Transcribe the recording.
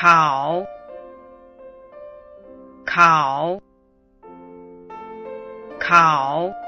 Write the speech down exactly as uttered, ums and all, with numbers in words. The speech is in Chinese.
考，考，考。